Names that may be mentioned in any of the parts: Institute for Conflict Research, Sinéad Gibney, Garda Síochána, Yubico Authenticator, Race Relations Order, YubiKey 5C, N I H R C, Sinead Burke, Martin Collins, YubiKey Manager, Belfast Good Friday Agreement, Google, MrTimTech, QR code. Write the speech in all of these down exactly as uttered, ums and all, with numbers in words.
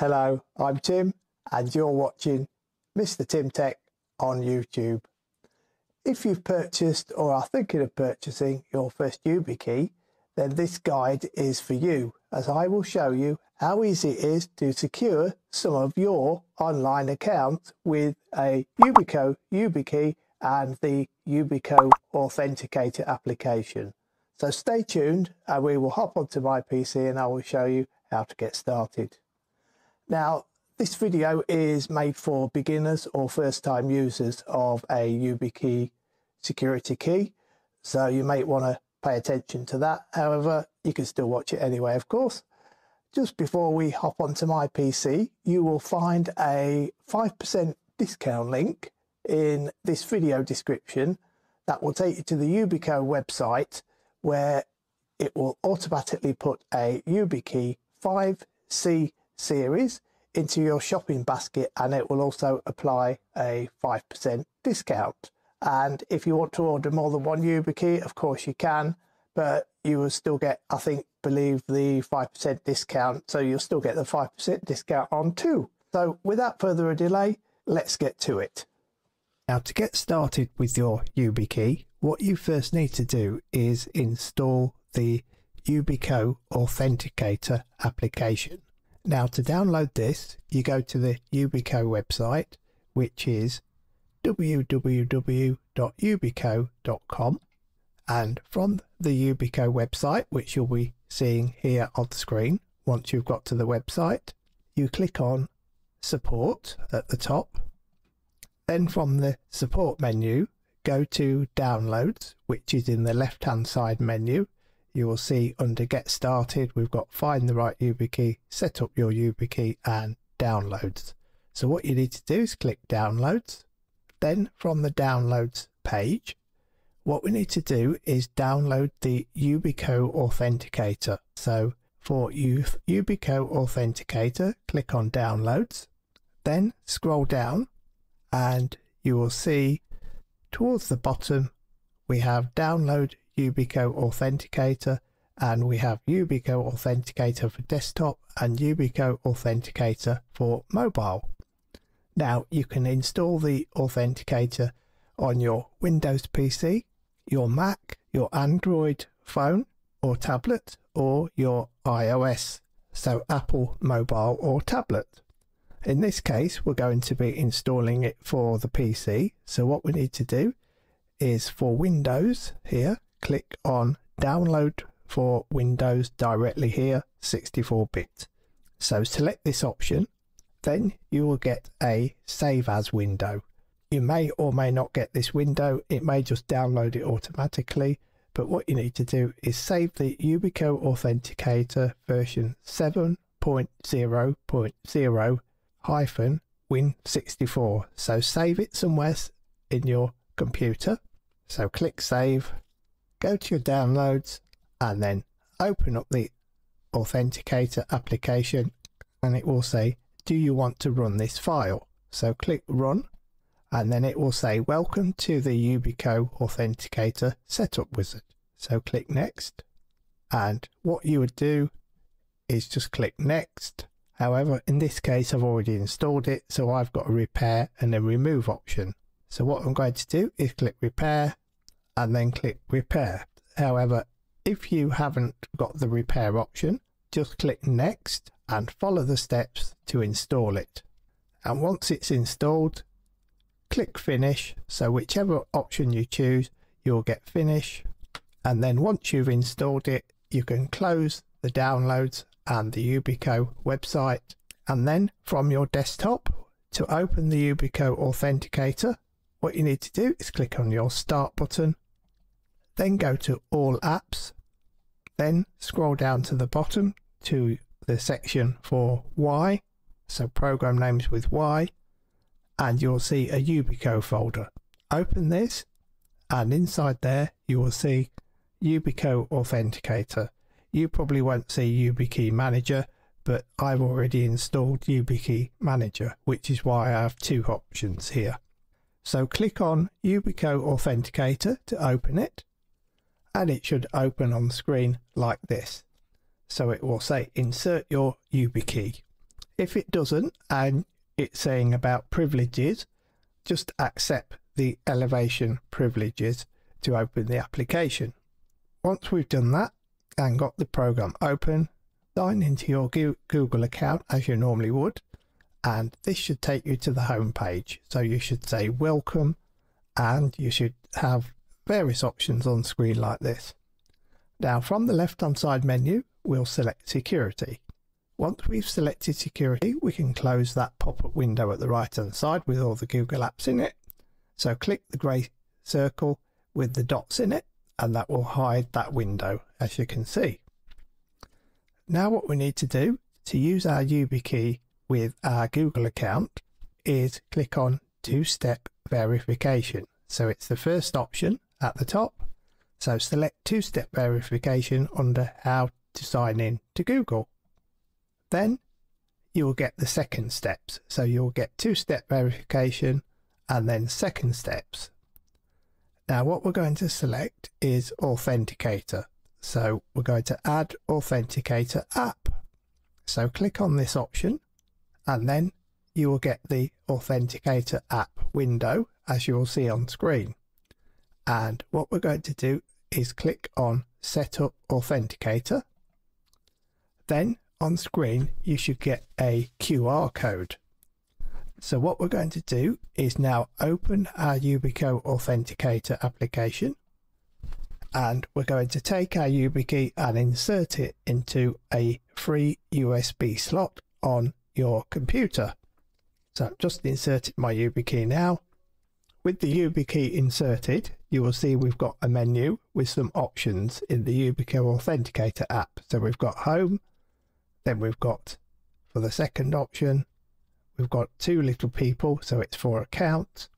Hello, I'm Tim and you're watching Mister Tim Tech on YouTube. If you've purchased or are thinking of purchasing your first YubiKey, then this guide is for you, as I will show you how easy it is to secure some of your online accounts with a Yubico YubiKey and the Yubico Authenticator application. So stay tuned and we will hop onto my P C and I will show you how to get started. Now, this video is made for beginners or first-time users of a YubiKey security key, so you might want to pay attention to that. However, you can still watch it anyway, of course. Just before we hop onto my P C, you will find a five percent discount link in this video description that will take you to the Yubico website, where it will automatically put a YubiKey five C series into your shopping basket, and it will also apply a five percent discount. And if you want to order more than one YubiKey, of course you can, but you will still get, I think, believe the five percent discount, so you'll still get the five percent discount on two. So without further delay, let's get to it. Now, to get started with your YubiKey, what you first need to do is install the Yubico Authenticator application. Now, to download this, you go to the Yubico website, which is w w w dot yubico dot com, and from the Yubico website, which you'll be seeing here on screen, once you've got to the website, you click on Support at the top. Then from the Support menu, go to Downloads, which is in the left-hand side menu. You will see under Get Started, we've got Find the Right YubiKey, Set Up Your YubiKey, and Downloads. So what you need to do is click Downloads. Then from the Downloads page, what we need to do is download the Yubico Authenticator. So for Yubico Authenticator, click on Downloads, then scroll down, and you will see towards the bottom we have Download Yubico Authenticator, and we have Yubico Authenticator for desktop and Yubico Authenticator for mobile. Now, you can install the Authenticator on your Windows P C, your Mac, your Android phone or tablet, or your iOS, so Apple mobile or tablet. In this case, we're going to be installing it for the P C, so what we need to do is, for Windows here, click on Download for Windows directly here, sixty-four bit. So select this option, then you will get a Save As window. You may or may not get this window, it may just download it automatically, but what you need to do is save the Yubico Authenticator version seven point zero point zero win sixty-four. So save it somewhere in your computer. So click Save, go to your Downloads, and then open up the Authenticator application, and it will say, do you want to run this file? So click Run, and then it will say, welcome to the Yubico Authenticator setup wizard. So click Next, and what you would do is just click Next. However, in this case, I've already installed it, so I've got a repair and a remove option. So what I'm going to do is click Repair and then click Repair. However, if you haven't got the repair option, just click Next and follow the steps to install it. And once it's installed, click Finish. So whichever option you choose, you'll get Finish. And then once you've installed it, you can close the Downloads and the Yubico website. And then from your desktop, to open the Yubico Authenticator, what you need to do is click on your Start button, then go to All Apps, then scroll down to the bottom to the section for Y, so program names with Y, and you'll see a Yubico folder. Open this, and inside there you will see Yubico Authenticator. You probably won't see YubiKey Manager, but I've already installed YubiKey Manager, which is why I have two options here. So click on Yubico Authenticator to open it, and it should open on the screen like this. So it will say, insert your YubiKey. If it doesn't and it's saying about privileges, just accept the elevation privileges to open the application. Once we've done that and got the program open, sign into your Google account as you normally would, and this should take you to the home page. So you should say welcome, and you should have various options on screen like this. Now from the left hand side menu, we'll select security. Once we've selected security, we can close that pop-up window at the right hand side with all the Google apps in it. So click the grey circle with the dots in it, and that will hide that window, as you can see. Now what we need to do to use our YubiKey with our Google account is click on two-step verification. So it's the first option at the top. So select two-step verification under how to sign in to Google. Then you will get the second steps. So you'll get two-step verification and then second steps. Now what we're going to select is Authenticator. So we're going to add Authenticator app. So click on this option, and then you will get the Authenticator app window, as you will see on screen. And what we're going to do is click on Set Up Authenticator. Then on screen you should get a Q R code. So what we're going to do is now open our Yubico Authenticator application, and we're going to take our YubiKey and insert it into a free U S B slot on your computer. So I've just inserted my YubiKey now. With the YubiKey inserted, you will see we've got a menu with some options in the Yubico Authenticator app. So we've got home, then we've got, for the second option, we've got two little people, so it's for account.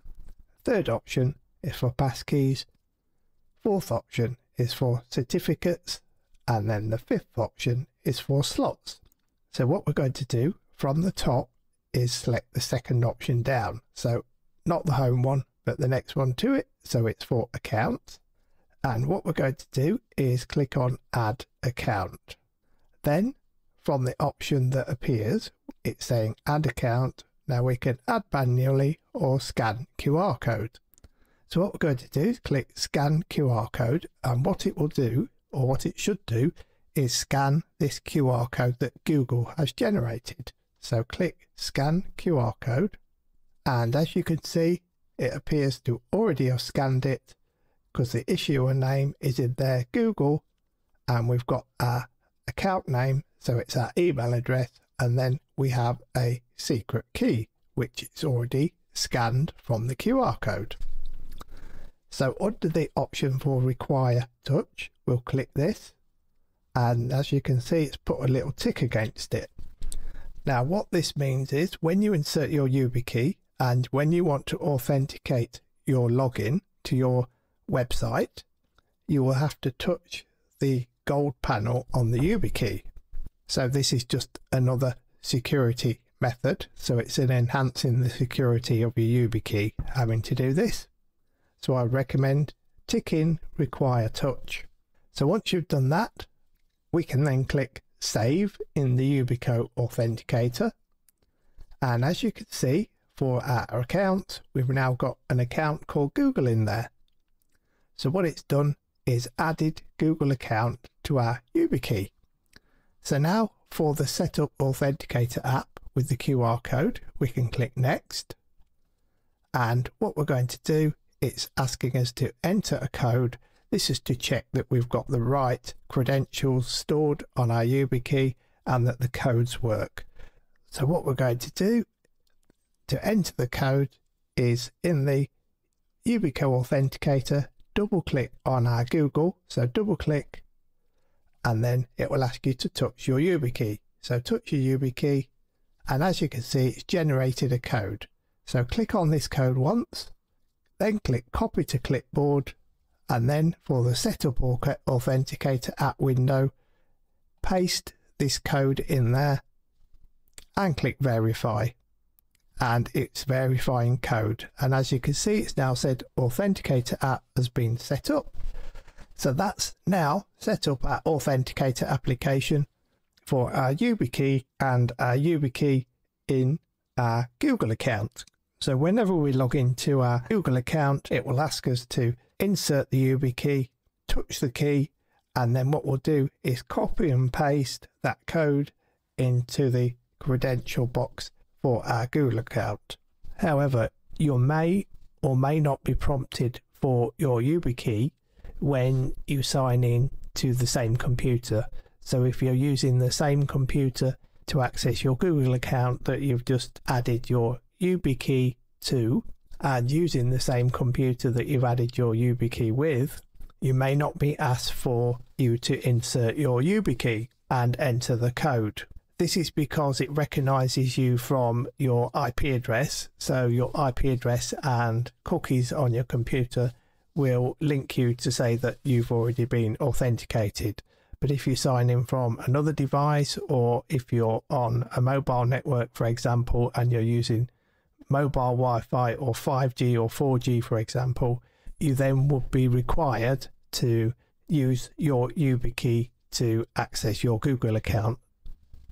Third option is for passkeys. Fourth option is for certificates, and then the fifth option is for slots. So what we're going to do from the top is select the second option down, so not the home one but the next one to it, so it's for account. And what we're going to do is click on add account. Then from the option that appears, it's saying add account. Now we can add manually or scan Q R code. So what we're going to do is click scan Q R code, and what it will do, or what it should do, is scan this Q R code that Google has generated. So click scan Q R code, and as you can see, it appears to already have scanned it because the issuer name is in there, Google, and we've got our account name, so it's our email address, and then we have a secret key which is already scanned from the Q R code. So under the option for require touch, we'll click this, and as you can see, it's put a little tick against it. Now what this means is when you insert your YubiKey and when you want to authenticate your login to your website, you will have to touch the gold panel on the YubiKey. So this is just another security method. So it's an enhancing the security of your YubiKey having to do this. So I recommend ticking require touch. So once you've done that, we can then click save in the Yubico Authenticator. And as you can see, for our account, we've now got an account called Google in there. So what it's done is added Google account to our YubiKey. So now for the Setup Authenticator app with the Q R code, we can click next. And what we're going to do, it's asking us to enter a code. This is to check that we've got the right credentials stored on our YubiKey and that the codes work. So what we're going to do to enter the code is in the Yubico Authenticator, double click on our Google. So double click, and then it will ask you to touch your YubiKey. So touch your YubiKey, and as you can see, it's generated a code. So click on this code once, then click copy to clipboard, and then for the Setup Authenticator app window, paste this code in there and click verify, and it's verifying code. And as you can see, it's now said Authenticator app has been set up. So that's now set up our Authenticator application for our YubiKey and our YubiKey in our Google account. So whenever we log into our Google account, it will ask us to insert the YubiKey, touch the key, and then what we'll do is copy and paste that code into the credential box for our Google account. However, you may or may not be prompted for your YubiKey when you sign in to the same computer. So if you're using the same computer to access your Google account that you've just added your YubiKey to, and using the same computer that you've added your YubiKey with, you may not be asked for you to insert your YubiKey and enter the code. This is because it recognizes you from your I P address, so your I P address and cookies on your computer will link you to say that you've already been authenticated. But if you sign in from another device, or if you're on a mobile network, for example, and you're using mobile Wi-Fi or five G or four G, for example, you then would be required to use your YubiKey to access your Google account.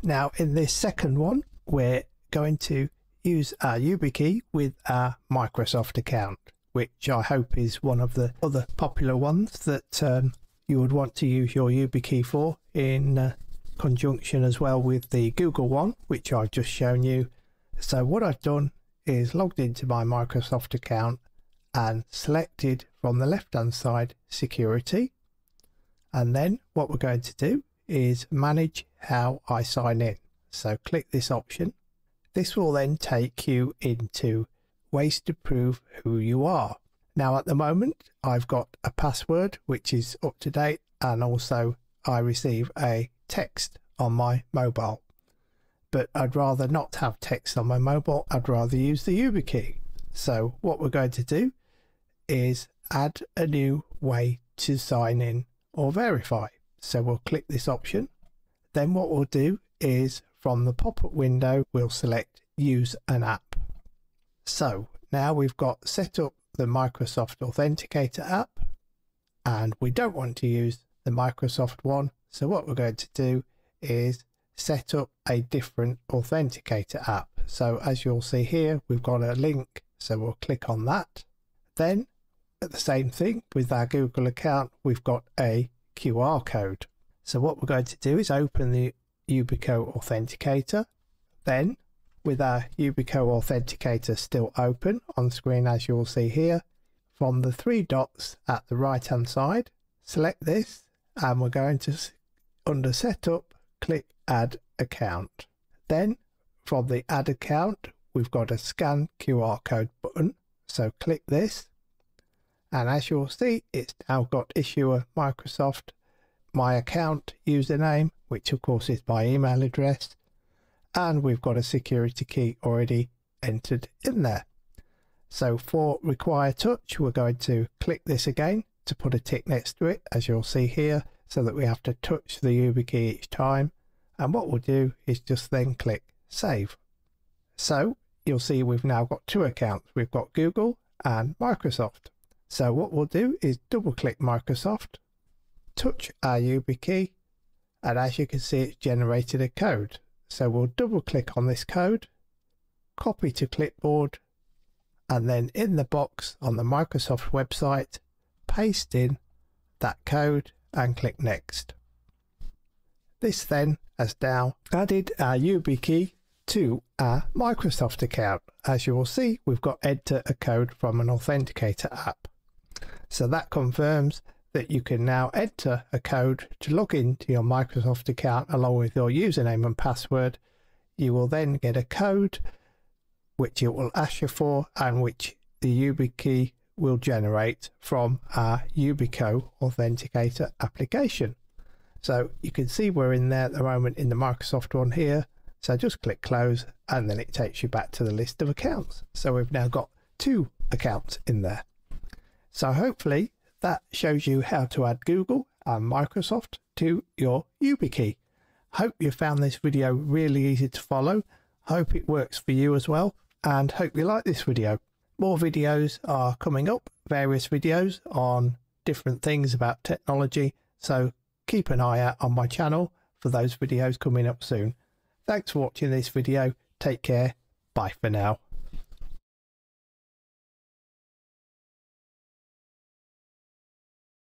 Now in this second one, we're going to use our YubiKey with our Microsoft account, which I hope is one of the other popular ones that um, you would want to use your YubiKey for, in uh, conjunction as well with the Google one, which I've just shown you. So what I've done is logged into my Microsoft account and selected from the left hand side security, and then what we're going to do is manage how I sign in. So click this option. This will then take you into ways to prove who you are. Now at the moment I've got a password which is up to date, and also I receive a text on my mobile, but I'd rather not have text on my mobile. I'd rather use the YubiKey. So what we're going to do is add a new way to sign in or verify. So we'll click this option. Then what we'll do is from the pop-up window, we'll select use an app. So now we've got set up the Microsoft Authenticator app, and we don't want to use the Microsoft one. So what we're going to do is set up a different authenticator app. So as you'll see here, we've got a link. So we'll click on that. Then the same thing with our Google account, we've got a Q R code. So what we're going to do is open the Yubico Authenticator. Then with our Yubico Authenticator still open on screen, as you'll see here, from the three dots at the right hand side, select this, and we're going to, under setup, click add account. Then from the add account, we've got a scan Q R code button. So click this, and as you'll see, it's now got issuer Microsoft, my account username, which of course is my email address, and we've got a security key already entered in there. So for require touch, we're going to click this again to put a tick next to it, as you'll see here, so that we have to touch the YubiKey each time. And what we'll do is just then click save. So you'll see we've now got two accounts. We've got Google and Microsoft. So what we'll do is double click Microsoft, touch our YubiKey, and as you can see, it's generated a code. So we'll double click on this code, copy to clipboard, and then in the box on the Microsoft website, paste in that code and click next. This then has now added our YubiKey to our Microsoft account. As you will see, we've got enter a code from an authenticator app. So that confirms that you can now enter a code to log into your Microsoft account along with your username and password. You will then get a code which it will ask you for, and which the YubiKey will generate from our Yubico Authenticator application. So you can see we're in there at the moment in the Microsoft one here. So just click close, and then it takes you back to the list of accounts. So we've now got two accounts in there. So hopefully that shows you how to add Google and Microsoft to your YubiKey. Hope you found this video really easy to follow. Hope it works for you as well, and hope you like this video. More videos are coming up, various videos on different things about technology. So keep an eye out on my channel for those videos coming up soon. Thanks for watching this video. Take care. Bye for now.